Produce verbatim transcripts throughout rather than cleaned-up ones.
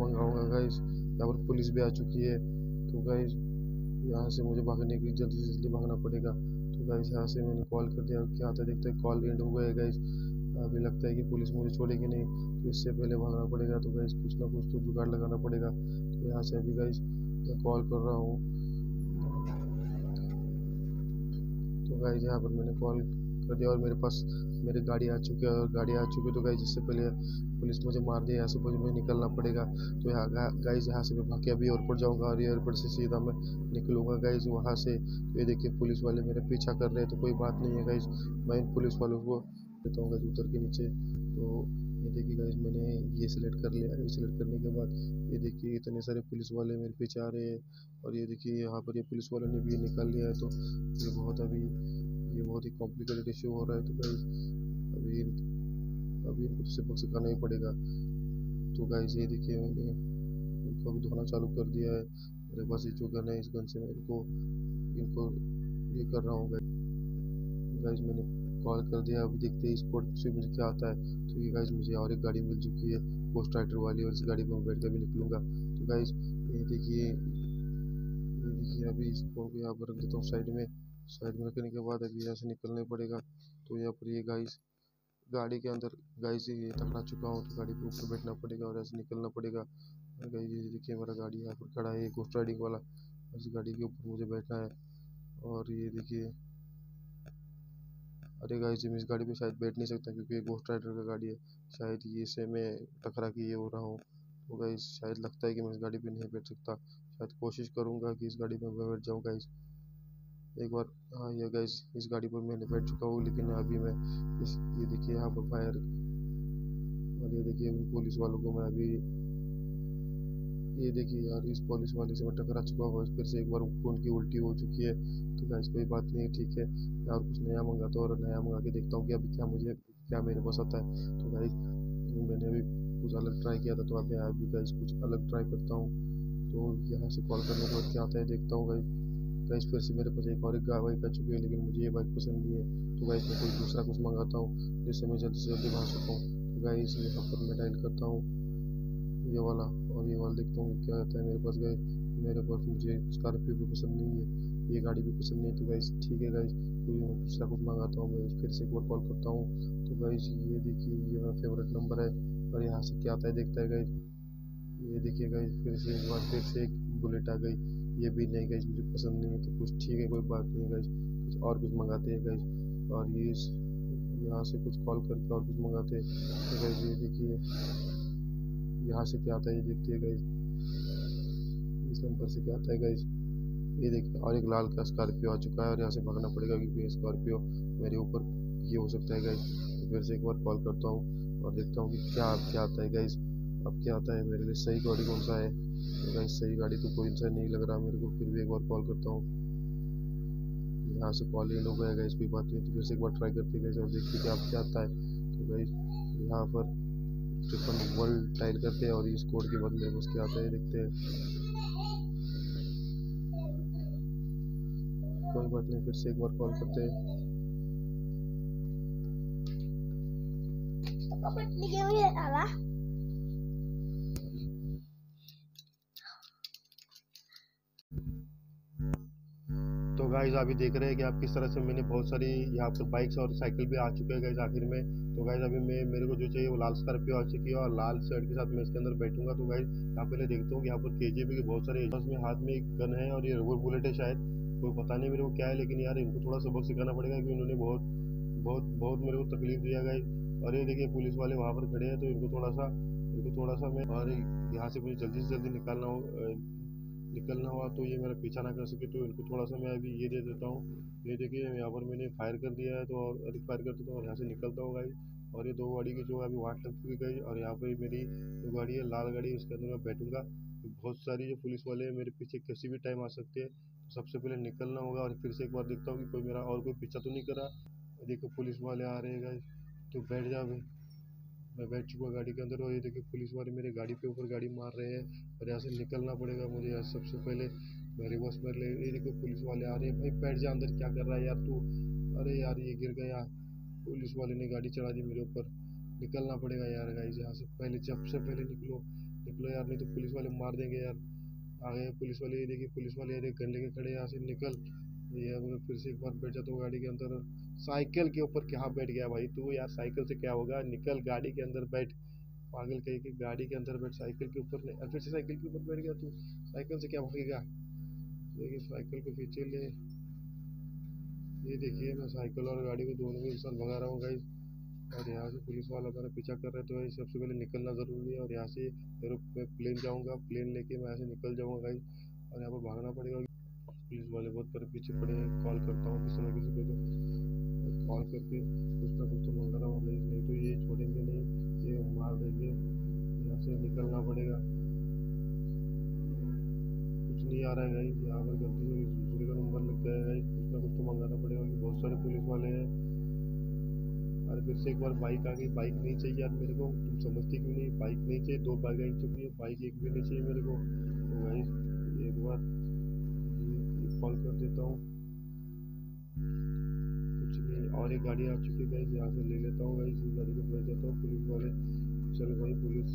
मंगाऊंगा guys. यहाँ पर police भी आ चुकी है, तो गाइस यहाँ से मुझे भागने के लिए जल्दी से जल्दी भागना पड़ेगा। तो गाइस यहाँ से मैंने कॉल कर दिया, क्या आता है देखते हैं। कॉल एंड हो गया है गाइस, अभी लगता है कि पुलिस मुझे छोड़ेगी नहीं, तो इससे पहले भागना पड़ेगा। तो गाइस कुछ ना कुछ तो जुगाड़ लगाना पड़ेगा। तो यहाँ से अभी गाइस मैं कॉल कर रहा हूँ। तो गाइस यहाँ पर मैंने कॉल कर दिया और मेरे पास मेरी गाड़ी आ चुकी है, और गाड़ी आ चुकी है तो गाइस इससे पहले पुलिस मुझे मार दे, यहाँ से मुझे निकलना पड़ेगा। तो यहाँ गाइस यहाँ से मैं भाग के अभी एयरपोर्ट जाऊँगा और एयरपोर्ट से सीधा मैं निकलूँगा गाइस वहाँ से। तो ये देखिए पुलिस वाले मेरा पीछा कर रहे हैं, तो कोई बात नहीं है गाइस, मैं इन पुलिस वालों को देता हूँ गाइस उतर के नीचे। तो ये देखिए गाइस मैंने ये सिलेक्ट कर लिया। ये सिलेक्ट करने के बाद ये देखिए इतने सारे पुलिस वाले मेरे पीछे आ रहे हैं, और ये देखिए यहाँ पर ये पुलिस वालों ने भी निकाल लिया है। तो ये बहुत अभी ये बहुत ही कॉम्प्लिकेटेड इशू हो रहा है, तो गाइस अभी अभी इनको से बक्स करना ही पड़ेगा। तो गाइस ये देखिए मैंने इनको अभी धोना चालू कर दिया है, मेरे पास ये जो गन है इस गन से मैं इनको इनको ये कर रहा हूँ गाइस। गाइस मैंने कॉल कर दिया, अभी देखते हैं इस कोड से मुझे क्या आता है। तो ये गाइस मुझे और एक गाड़ी मिल चुकी है पोस्ट राइटर वाली, और इस गाड़ी पर मैं बैठ के अभी निकलूँगा। तो गाइस ये देखिए ये देखिए अभी इसको यहाँ पर रख देता हूँ साइड में। साइड में रखने के बाद अभी यहाँ से निकलना पड़ेगा। तो यहाँ पर ये गाइस गाड़ी के अंदर गाइस ये तकड़ा चुका हूँ, तो गाड़ी के ऊपर बैठना पड़ेगा और ऐसे निकलना पड़ेगा। गाइस ये देखिए मेरा गाड़ी यहाँ पर खड़ा है, घोस्ट राइडिंग वाला, इस गाड़ी के ऊपर मुझे बैठना है। और ये देखिए अरे गाइस मैं इस गाड़ी पे शायद बैठ नहीं सकता क्योंकि ये घोस्ट राइडर का गाड़ी है, शायद ये से मैं टकरा के ये हो रहा हूँ। तो गाइस शायद लगता है कि मैं इस गाड़ी पर नहीं बैठ सकता, शायद कोशिश करूँगा कि इस गाड़ी पर मैं बैठ जाऊँ गाइस एक बार। हाँ ये गाइस इस गाड़ी पर मैंने बैठ चुका हूँ, लेकिन अभी मैं इस ये देखिए यहाँ पर फायर, और ये देखिए पुलिस वालों को मैं अभी ये देखिए यार इस पुलिस वाले से मैं टकरा चुका हूँ, फिर से एक बार उनकी उल्टी हो चुकी है। तो गाइस कोई बात नहीं, ठीक है यार कुछ नया मंगाता हूँ और नया मंगा के देखता हूँ कि अभी क्या मुझे क्या मेरे पास आता है। तो गाइस मैंने अभी कुछ अलग ट्राई किया था, तो अभी अभी गाइस कुछ अलग ट्राई करता हूँ। तो यहाँ से कॉल करने के बाद क्या आता है देखता हूँ गाइस। गाइस फिर से मेरे पास एक और एक बाइक आ चुकी है, लेकिन मुझे ये बाइक पसंद नहीं है। तो गाइस मैं कोई दूसरा कुछ मंगाता हूँ जिससे मैं जल्दी से जल्दी भाग सकता हूँ। तो गाइस यहाँ पर मैं डायल करता हूँ ये वाला और ये वाला, देखता हूँ क्या आता है मेरे पास। गाइस मेरे पास मुझे स्कॉर्पियो भी पसंद नहीं है, ये गाड़ी भी पसंद नहीं है। तो गाइस ठीक है गाइस कोई दूसरा कुछ मंगाता हूँ। मैं फिर से एक बार कॉल करता हूँ। तो गाइस ये देखिए ये मेरा फेवरेट नंबर है, और यहाँ से क्या आता है देखता है गाइस। ये देखिए गाइस फिर से एक बार फिर से एक बुलेट आ गई, ये भी नहीं गाइस मुझे पसंद नहीं है। तो कुछ ठीक है कोई बात नहीं गाइस, कुछ और कुछ मंगाते हैं गाइस। और ये यहाँ से कुछ कॉल करके और कुछ मंगाते हैं। तो गाइस ये देखिए यहाँ से क्या आता है ये देखते हैं गाइस, इस नंबर से क्या आता है गाइस ये देखिए। और एक लाल का स्कॉर्पियो आ चुका है, और यहाँ से भागना पड़ेगा क्योंकि स्कॉर्पियो मेरे ऊपर ये हो सकता है गाइस। तो फिर से एक बार कॉल करता हूँ और देखता हूँ कि क्या क्या आता है गाइस, अब क्या आता है मेरे लिए सही गाड़ी कौन सा है। तो गाइस सही गाड़ी तो कोई सा नहीं लग रहा मेरे को, फिर भी एक बार कॉल करता हूँ। यहाँ से कॉल एंड हो गया गाइस, कोई बात नहीं। तो फिर से एक बार ट्राई करते गाइस और देखते कि आप क्या आता है। तो गाइस यहाँ पर ट्रिपल वर्ल्ड टाइल करते हैं, और इस कोड के बाद मेरे उसके आता है देखते हैं। कोई बात नहीं, फिर से एक बार कॉल करते हैं। तो गाइस अभी देख रहे हैं कि आप किस तरह से मैंने बहुत सारी यहाँ पर बाइक्स और साइकिल भी आ चुके हैं गाइस आखिर में। तो गाइस अभी मैं मेरे को जो चाहिए वो लाल स्कॉर्पियो आ चुकी है, और लाल शर्ट के साथ मैं इसके अंदर बैठूंगा। तो गाइस यहाँ पहले देखता हूँ कि यहाँ पर केजीबी के बहुत सारे एजेंट्स में हाथ में एक गन है, और ये रबर बुलेट है शायद, कोई पता नहीं मेरे को क्या है। लेकिन यार इनको थोड़ा सबक सिखाना पड़ेगा कि उन्होंने बहुत बहुत बहुत मेरे को तकलीफ दिया गाइस। और ये देखिए पुलिस वाले वहाँ पर खड़े हैं, तो इनको थोड़ा सा इनको थोड़ा सा मैं और यहाँ से मुझे जल्दी से जल्दी निकालना हो निकलना हुआ तो ये मेरा पीछा ना कर सके। तो इनको थोड़ा सा मैं अभी ये दे देता हूँ। ये देखिए यहाँ पर मैंने फायर कर दिया है, तो और अधिक फायर कर देता हूँ, और यहाँ से निकलता हूँ गाइस। और ये दो गाड़ी की जो अभी वाट लग चुकी गई, और यहाँ पर मेरी जो गाड़ी है लाल गाड़ी उसके अंदर मैं बैठूँगा। बहुत सारी जो पुलिस वाले हैं मेरे पीछे किसी भी टाइम आ सकते हैं, तो सबसे पहले निकलना होगा। और फिर से एक बार देखता हूँ कि कोई मेरा और कोई पीछा तो नहीं करा। देखो पुलिस वाले आ रहे हैं गाइस, तो बैठ जा। मैं बैठ चुका गाड़ी के अंदर, और ये देखिए पुलिस वाले मेरे गाड़ी के ऊपर गाड़ी मार रहे हैं, और यहाँ से निकलना पड़ेगा मुझे। यार सबसे पहले मैं रिवर्स में ले, ये देखो पुलिस वाले आ रहे हैं, भाई बैठ जा अंदर, क्या कर रहा है यार तू। अरे यार ये गिर गया, पुलिस वाले ने गाड़ी चढ़ा दी मेरे ऊपर। निकलना पड़ेगा यार गाइस यहाँ से, पहले जब से पहले निकलो निकलो लो यार, नहीं तो पुलिस वाले मार देंगे यार। आ गए पुलिस वाले, ये देखिए पुलिस वाले, ये देखिए गन लेके खड़े। यहाँ से निकल, ये मैं फिर से एक बार बैठ जाता हूँ गाड़ी के अंदर। साइकिल के ऊपर क्या बैठ गया भाई तू यार, साइकिल से क्या होगा, निकल गाड़ी के अंदर बैठ। पागल कहीं कि गाड़ी के अंदर बैठ, साइकिल के ऊपर नहीं। फिर से साइकिल के ऊपर बैठ गया तू, साइकिल से क्या होगा। देखिए साइकिल को पीछे ले, ये देखिए मैं साइकिल और गाड़ी को दोनों के साथ भगा रहा हूँ गाइस। और यहाँ से पुलिस वाला मेरा पीछा कर रहे, तो भाई सबसे पहले निकलना ज़रूरी है। और यहाँ से मेरे मैं प्लेन जाऊँगा, प्लेन लेके मैं यहाँ से निकल जाऊँगा गाइस। और यहाँ पर भागना पड़ेगा, पुलिस वाले बहुत पर पीछे पड़े हैं। कॉल करता हूँ किसी ना किसी को, तो कॉल करके कुछ ना कुछ तो मंगा रहा हूँ, नहीं तो ये छोड़ेंगे नहीं, ये मार देंगे। यहाँ से निकलना पड़ेगा, कुछ नहीं आ रहा है गाइस। यहाँ पर गलती से दूसरे का नंबर लग गया है गाइस, कुछ ना कुछ तो मंगाना पड़ेगा कि बहुत सारे पुलिस वाले हैं। अरे फिर से एक बार बाइक आ गई, बाइक नहीं चाहिए यार मेरे को, तुम समझते क्यों नहीं, बाइक नहीं चाहिए। दो बाइक आई चुकी है, बाइक एक भी नहीं चाहिए मेरे को। तो गाइस एक बार कॉल कर देता हूँ, कुछ नहीं। और एक गाड़ी आ चुकी है, यहाँ से ले लेता हूँ गाइस, इस गाड़ी को बैठ जाता हूँ। पुलिस वाले चलो भाई, पुलिस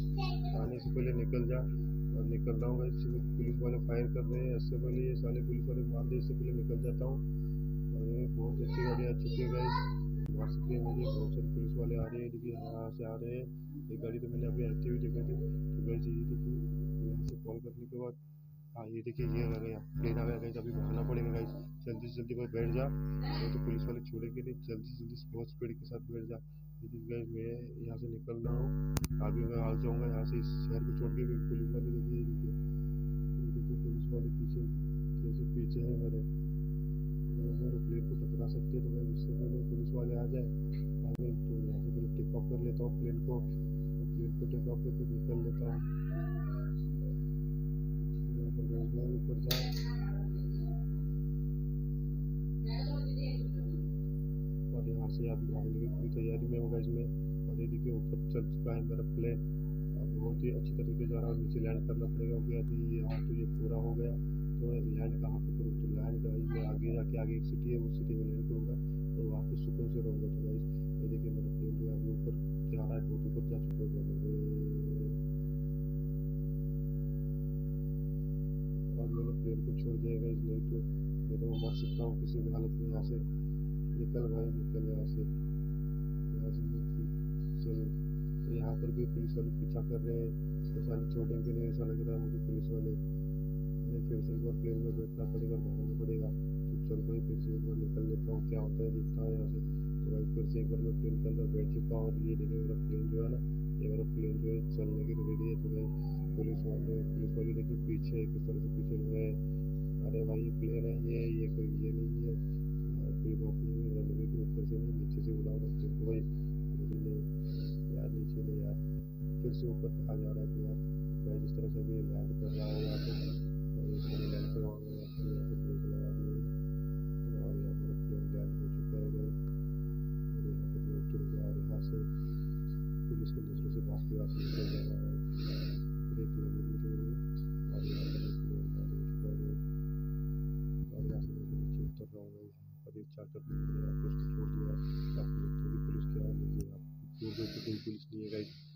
आने से पहले निकल जा। और निकल रहा हूँ गाइस, पुलिस वाले फायर कर रहे हैं, इससे पहले ये साले पुलिस वाले मार दे, इससे पहले निकल जाता हूँ। और ये बहुत अच्छी गाड़ी आ चुकी है गाइस, मार सकते हैं मुझे। बहुत सारे पुलिस वाले आ रहे हैं, देखिए यहाँ से आ रहे हैं। एक गाड़ी तो मैंने अभी आती हुई देखा थी। तो गाइस ये देखिए यहाँ से कॉल करने के बाद, हाँ ये देखिए ये आ गया, प्लेन आ गया गाइस। अभी भागना पड़ेगा गाइस, जल्दी से जल्दी कोई बैठ जा, नहीं तो पुलिस वाले छोड़ेंगे नहीं। जल्दी से जल्दी बहुत स्पीड के साथ बैठ जा। मैं यहाँ से निकल रहा हूँ, आगे मैं आ जाऊँगा यहाँ से, इस शहर को छोड़ के। पुलिस वाले देखिए, देखिए ये देखिए पुलिस वाले पीछे कैसे पीछे है मेरे, मेरे प्लेन को टकरा सकते हैं। तो मैं इससे पहले पुलिस वाले आ जाए, आगे तो यहाँ से पहले टेक ऑफ कर लेता हूँ प्लेन को। प्लेन को टेक ऑफ करके निकल लेता हूँ, ऊपर जाओ। और यहाँ से आप भागने की पूरी तैयारी में होगा इसमें। और ये देखिए ऊपर चल चुका है मेरा प्लेन, और बहुत ही अच्छी तरीके जा रहा है। नीचे लैंड करना पड़ेगा, क्योंकि अभी यहाँ तो ये पूरा हो गया। तो लैंड कहाँ पर करूँ, तो लैंड का मैं आगे जाके, आगे एक सिटी है उस सिटी में लैंड करूँगा, और वहाँ पर सुकून से रहूँगा। तो गाइस ये देखिए मेरा प्लेन जो है अभी ऊपर जा रहा है, बहुत ऊपर जा चुका है। और मैंने प्लेन को छोड़ दिया गाइस, नहीं तो मैं तो मर सकता हूँ किसी भी हालत में। यहाँ से निकल भाई, निकल यहाँ से, यहाँ से चलो। यहाँ पर भी पुलिस वाले पीछा कर रहे हैं, साले छोड़ेंगे नहीं ऐसा लग रहा है मुझे पुलिस वाले। नहीं फिर से एक बार प्लेन में बैठना पड़ेगा, भागना पड़ेगा। तो चल भाई फिर से एक बार निकल लेता हूँ, क्या होता है देखता हूँ यहाँ से। तो भाई फिर से एक बार मैं प्लेन के अंदर बैठ चुका हूँ, और ये देखिए मेरा प्लेन जो है ना, ये मेरा प्लेन जो है चलने की रेडी है। तो भाई पुलिस वाले पुलिस वाले देखिए पीछे किस तरह से पीछे हुए हैं। अरे भाई ये प्लेन है, ये ये कोई ये नहीं है, कोई बात नहीं। रनवे के ऊपर से नहीं, नीचे से उड़ा रखते हैं भाई, मुझे नहीं यार, नीचे नहीं यार। फिर से ऊपर आ जा रहा है यार भाई, जिस तरह से अभी लैंड कर रहा है यहाँ पर, लैंड करवाऊंगा यहाँ पर, ब्रेक लगा दी। और यहाँ पर प्लेन लैंड हो चुका है भाई, और यहाँ पर मैं उतर गया। और यहाँ से पुलिस के दूसरे से भागते हुए निकल जा रहा है, ब्रेक लगे हुए हैं। और यहाँ पर और यहाँ से नीचे उतर रहा हूँ, और एक चार कर छोड़ दिया। पुलिस क्या है, दूर दूर तक कोई पुलिस नहीं है गाइस।